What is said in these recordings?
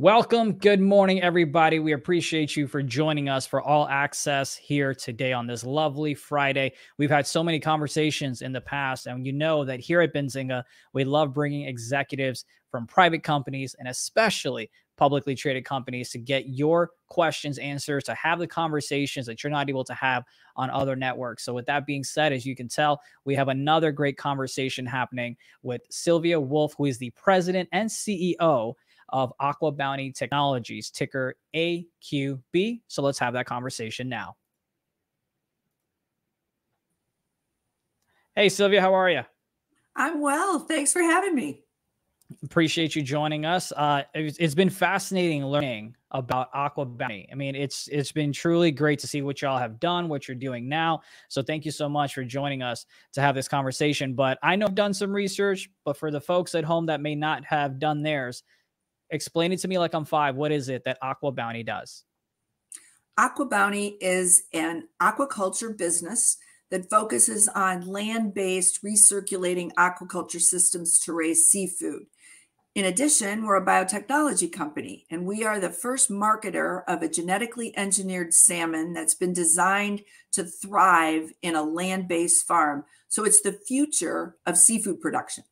Welcome. Good morning, everybody. We appreciate you for joining us for All Access here today on this lovely Friday. We've had so many conversations in the past, and you know that here at Benzinga, we love bringing executives from private companies and especially publicly traded companies to get your questions answered, to have the conversations that you're not able to have on other networks. So with that being said, as you can tell, we have another great conversation happening with Sylvia Wolf, who is the president and CEO of AquaBounty Technologies, ticker AQB. So let's have that conversation now. Hey, Sylvia, how are you? I'm well. Thanks for having me. Appreciate you joining us. It's been fascinating learning about AquaBounty. I mean, it's been truly great to see what y'all have done, what you're doing now. So thank you so much for joining us to have this conversation. But I know I've done some research, but for the folks at home that may not have done theirs, explain it to me like I'm five. What is it that AquaBounty does? AquaBounty is an aquaculture business that focuses on land-based recirculating aquaculture systems to raise seafood. In addition, we're a biotechnology company, and we are the first marketer of a genetically engineered salmon that's been designed to thrive in a land-based farm. So it's the future of seafood production.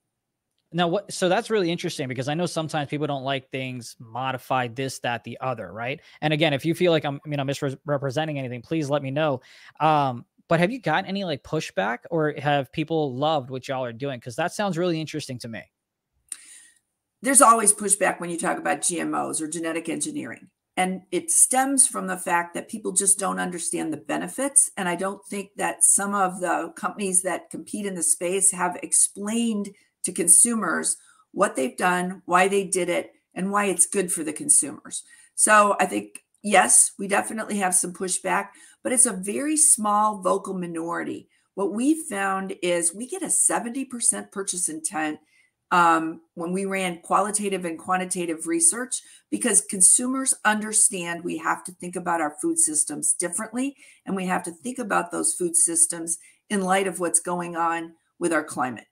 Now, so that's really interesting, because I know sometimes people don't like things modified, this, that, the other, right? And again, if you feel like I'm misrepresenting anything, please let me know. But have you gotten any like pushback, or have people loved what y'all are doing? Because that sounds really interesting to me. There's always pushback when you talk about GMOs or genetic engineering. And it stems from the fact that people just don't understand the benefits. And I don't think that some of the companies that compete in the space have explained to consumers what they've done, why they did it, and why it's good for the consumers. So I think, yes, we definitely have some pushback, but it's a very small vocal minority. What we found is we get a 70% purchase intent when we ran qualitative and quantitative research, because consumers understand we have to think about our food systems differently, and we have to think about those food systems in light of what's going on with our climate.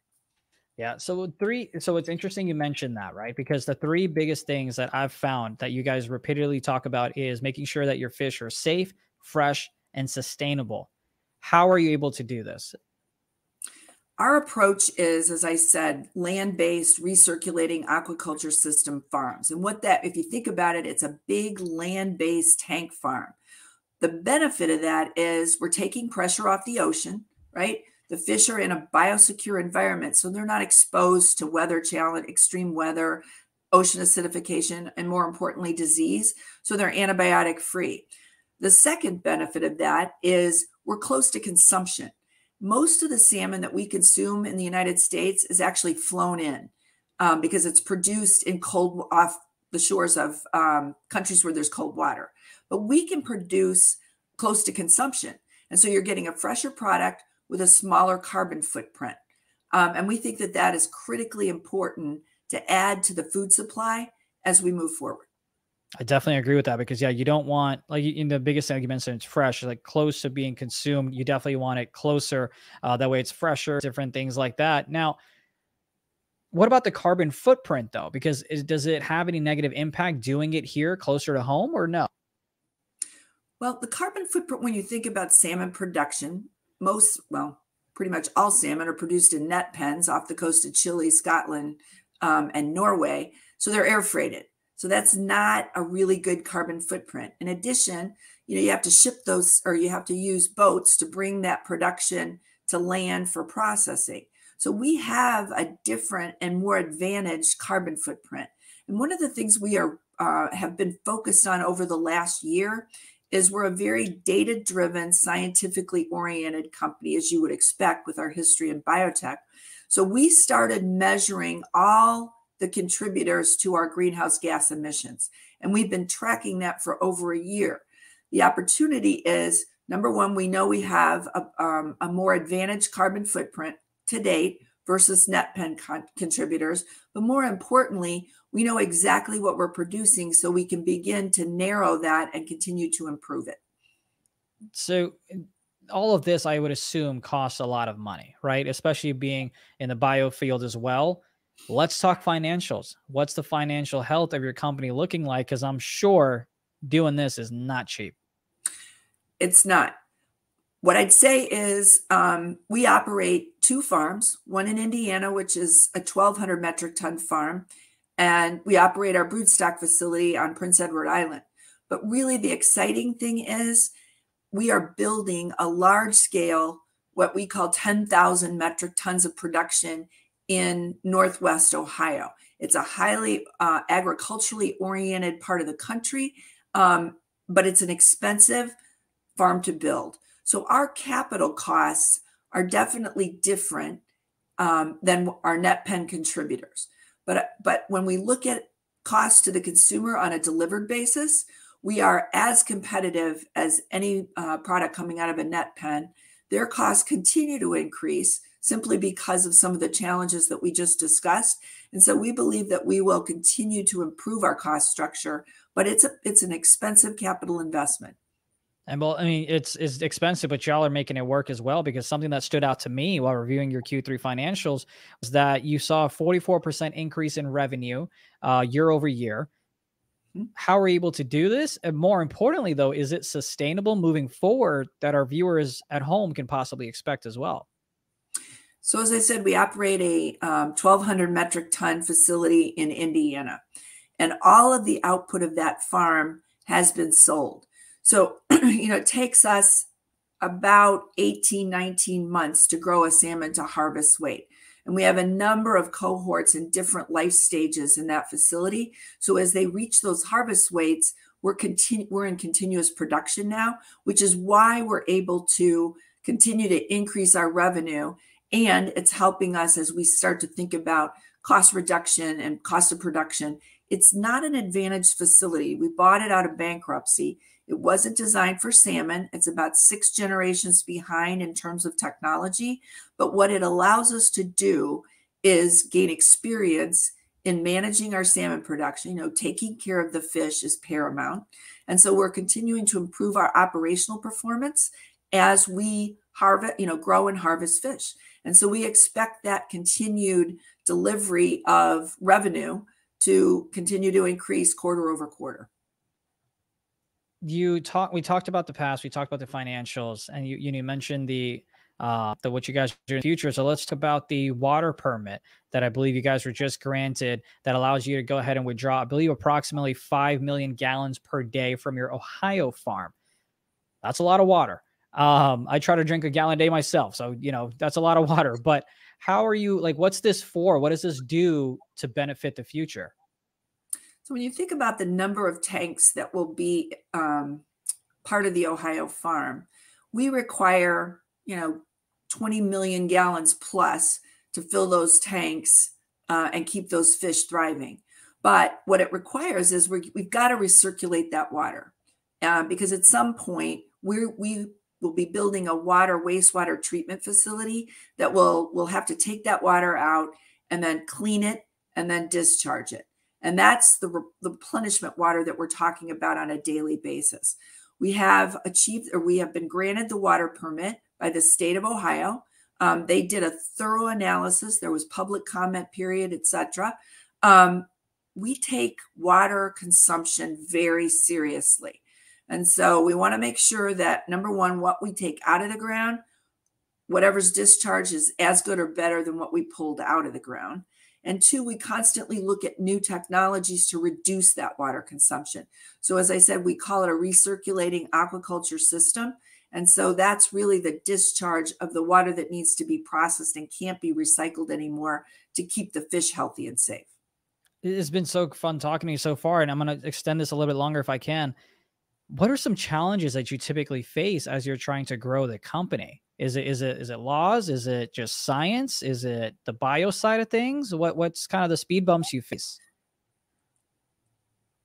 Yeah. So it's interesting you mentioned that, right? Because the three biggest things that I've found that you guys repeatedly talk about is making sure that your fish are safe, fresh, and sustainable. How are you able to do this? Our approach is, as I said, land-based recirculating aquaculture system farms. And what that, if you think about it, it's a big land-based tank farm. The benefit of that is we're taking pressure off the ocean, right? The fish are in a biosecure environment, so they're not exposed to weather challenge, extreme weather, ocean acidification, and more importantly, disease. So they're antibiotic free. The second benefit of that is we're close to consumption. Most of the salmon that we consume in the United States is actually flown in because it's produced in cold off the shores of countries where there's cold water. But we can produce close to consumption. And so you're getting a fresher product with a smaller carbon footprint. And we think that that is critically important to add to the food supply as we move forward. I definitely agree with that, because yeah, you don't want, like, in the biggest thing you mentioned, it's fresh, like close to being consumed. You definitely want it closer. That way it's fresher, different things like that. Now, what about the carbon footprint though? Because does it have any negative impact doing it here closer to home, or no? Well, the carbon footprint, when you think about salmon production, most, well, pretty much all salmon are produced in net pens off the coast of Chile, Scotland, and Norway. So they're air freighted. So that's not a really good carbon footprint. In addition, you know, you have to ship those, or you have to use boats to bring that production to land for processing. So we have a different and more advantaged carbon footprint. And one of the things we are have been focused on over the last year is we're a very data-driven, scientifically oriented company, as you would expect with our history in biotech. So we started measuring all the contributors to our greenhouse gas emissions, and we've been tracking that for over a year. The opportunity is, number one, we know we have a more advantaged carbon footprint to date versus net pen contributors, but more importantly, we know exactly what we're producing, so we can begin to narrow that and continue to improve it. So all of this, I would assume, costs a lot of money, right? Especially being in the biofield as well. Let's talk financials. What's the financial health of your company looking like? Because I'm sure doing this is not cheap. It's not. What I'd say is we operate two farms, one in Indiana, which is a 1,200 metric ton farm, and we operate our broodstock facility on Prince Edward Island. But really the exciting thing is we are building a large scale, what we call 10,000 metric tons of production in Northwest Ohio. It's a highly agriculturally oriented part of the country, but it's an expensive farm to build. So our capital costs are definitely different than our net pen contributors. But when we look at costs to the consumer on a delivered basis, we are as competitive as any product coming out of a net pen. Their costs continue to increase simply because of some of the challenges that we just discussed. And so we believe that we will continue to improve our cost structure, but it's an expensive capital investment. And well, I mean, it's expensive, but y'all are making it work as well, because something that stood out to me while reviewing your Q3 financials was that you saw a 44% increase in revenue year over year. How are you able to do this? And more importantly, though, is it sustainable moving forward that our viewers at home can possibly expect as well? So as I said, we operate a 1,200 metric ton facility in Indiana, and all of the output of that farm has been sold. So, you know, it takes us about 18, 19 months to grow a salmon to harvest weight. And we have a number of cohorts in different life stages in that facility. So as they reach those harvest weights, we're in continuous production now, which is why we're able to continue to increase our revenue. And it's helping us as we start to think about cost reduction and cost of production. It's not an advantaged facility. We bought it out of bankruptcy. It wasn't designed for salmon. It's about 6 generations behind in terms of technology. But what it allows us to do is gain experience in managing our salmon production. You know, taking care of the fish is paramount. And so we're continuing to improve our operational performance as we harvest, you know, grow and harvest fish. And so we expect that continued delivery of revenue to continue to increase quarter over quarter. We talked about the past, we talked about the financials, and you mentioned the what you guys are doing in the future. So let's talk about the water permit that I believe you guys were just granted that allows you to go ahead and withdraw, I believe, approximately 5 million gallons per day from your Ohio farm. That's a lot of water. I try to drink a gallon a day myself. So, you know, that's a lot of water, but how are you, like, what's this for? What does this do to benefit the future? So when you think about the number of tanks that will be part of the Ohio farm, we require, you know, 20 million gallons plus to fill those tanks and keep those fish thriving. But what it requires is we've got to recirculate that water because at some point we will be building a wastewater treatment facility that will have to take that water out and then clean it and then discharge it. And that's the replenishment water that we're talking about on a daily basis. We have been granted the water permit by the state of Ohio. They did a thorough analysis. There was public comment period, et cetera. We take water consumption very seriously. And so we want to make sure that, number one, what we take out of the ground, whatever's discharged, is as good or better than what we pulled out of the ground. And 2, we constantly look at new technologies to reduce that water consumption. So as I said, we call it a recirculating aquaculture system. And so that's really the discharge of the water that needs to be processed and can't be recycled anymore to keep the fish healthy and safe. It's been so fun talking to you so far, and I'm going to extend this a little bit longer if I can. What are some challenges that you typically face as you're trying to grow the company? Is it laws? Is it just science? Is it the bio side of things? What's kind of the speed bumps you face?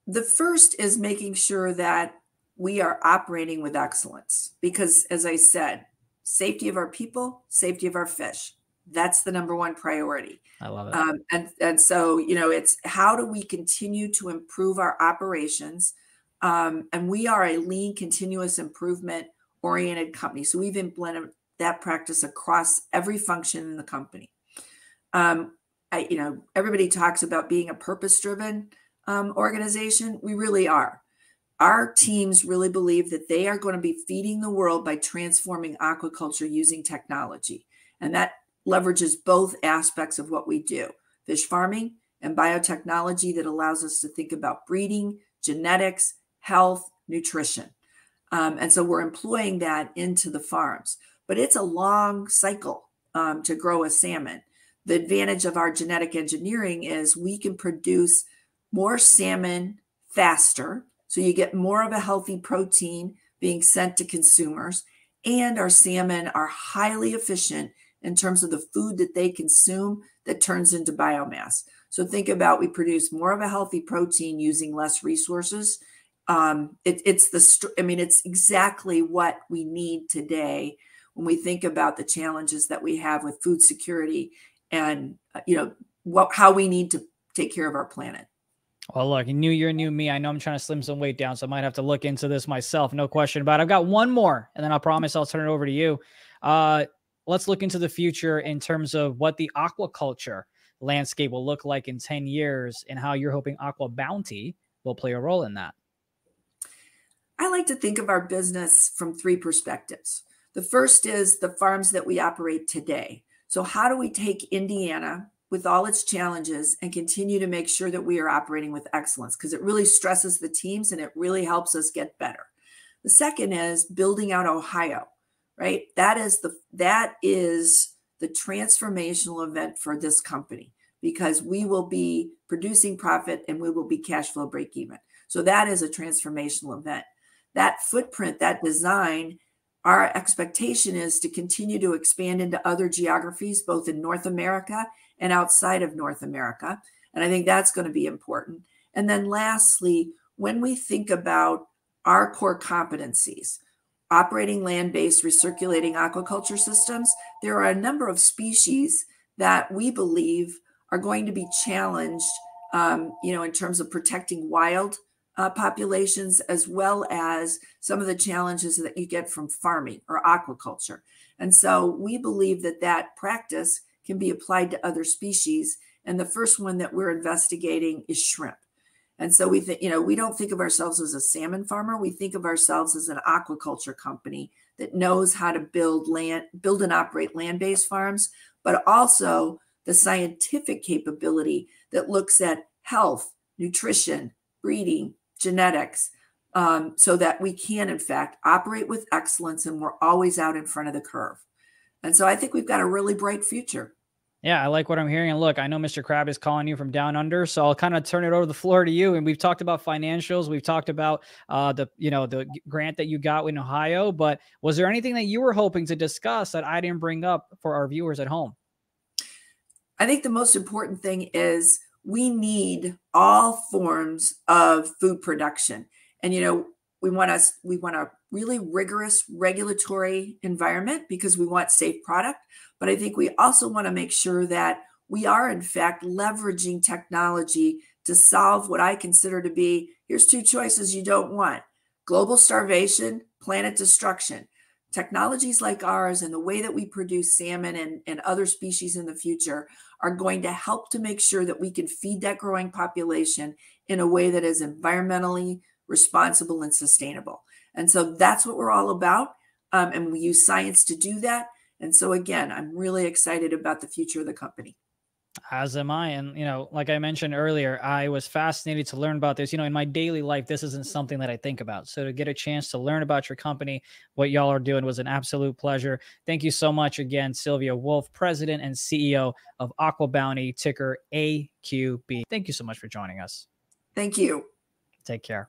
The first is making sure that we are operating with excellence, because as I said, safety of our people, safety of our fish. That's the number one priority. I love it. And so, you know, it's how do we continue to improve our operations? And we are a lean, continuous improvement oriented company. So we've implemented that practice across every function in the company. you know, everybody talks about being a purpose-driven organization. We really are. Our teams really believe that they are going to be feeding the world by transforming aquaculture using technology. And that leverages both aspects of what we do, fish farming and biotechnology that allows us to think about breeding, genetics, health, nutrition. And so we're employing that into the farms. But it's a long cycle to grow a salmon. The advantage of our genetic engineering is we can produce more salmon faster. So you get more of a healthy protein being sent to consumers, and our salmon are highly efficient in terms of the food that they consume that turns into biomass. So think about, we produce more of a healthy protein using less resources. It's exactly what we need today when we think about the challenges that we have with food security and, you know, how we need to take care of our planet. Well, look, new year, new me. I know I'm trying to slim some weight down, so I might have to look into this myself. No question about it. I've got one more, and then I promise I'll turn it over to you. Let's look into the future in terms of what the aquaculture landscape will look like in 10 years and how you're hoping AquaBounty will play a role in that. I like to think of our business from three perspectives. The first is the farms that we operate today. So how do we take Indiana with all its challenges and continue to make sure that we are operating with excellence? Because it really stresses the teams and it really helps us get better. The second is building out Ohio, right? That is the transformational event for this company, because we will be producing profit and we will be cash flow break even. So that is a transformational event. That footprint, that design, our expectation is to continue to expand into other geographies, both in North America and outside of North America. And I think that's going to be important. And then lastly, when we think about our core competencies, operating land-based recirculating aquaculture systems, there are a number of species that we believe are going to be challenged, you know, in terms of protecting wild populations, as well as some of the challenges that you get from farming or aquaculture. And so we believe that that practice can be applied to other species. And the first one that we're investigating is shrimp. And so we think, you know, we don't think of ourselves as a salmon farmer. We think of ourselves as an aquaculture company that knows how to build and operate land-based farms, but also the scientific capability that looks at health, nutrition, breeding, genetics, so that we can, in fact, operate with excellence and we're always out in front of the curve. And so I think we've got a really bright future. Yeah, I like what I'm hearing. And look, I know Mr. Crab is calling you from down under, so I'll kind of turn it over the floor to you. And we've talked about financials. We've talked about the grant that you got in Ohio. But was there anything that you were hoping to discuss that I didn't bring up for our viewers at home? I think the most important thing is we need all forms of food production. And, you know, we want a really rigorous regulatory environment because we want safe product. But I think we also want to make sure that we are, in fact, leveraging technology to solve what I consider to be, here's two choices you don't want: global starvation, planet destruction. Technologies like ours and the way that we produce salmon and other species in the future are going to help to make sure that we can feed that growing population in a way that is environmentally responsible and sustainable. And so that's what we're all about. And we use science to do that. And so, again, I'm really excited about the future of the company. As am I. And, you know, like I mentioned earlier, I was fascinated to learn about this. You know, in my daily life, this isn't something that I think about. So to get a chance to learn about your company, what y'all are doing, was an absolute pleasure. Thank you so much again, Sylvia Wolf, President and CEO of AquaBounty, ticker AQB. Thank you so much for joining us. Thank you. Take care.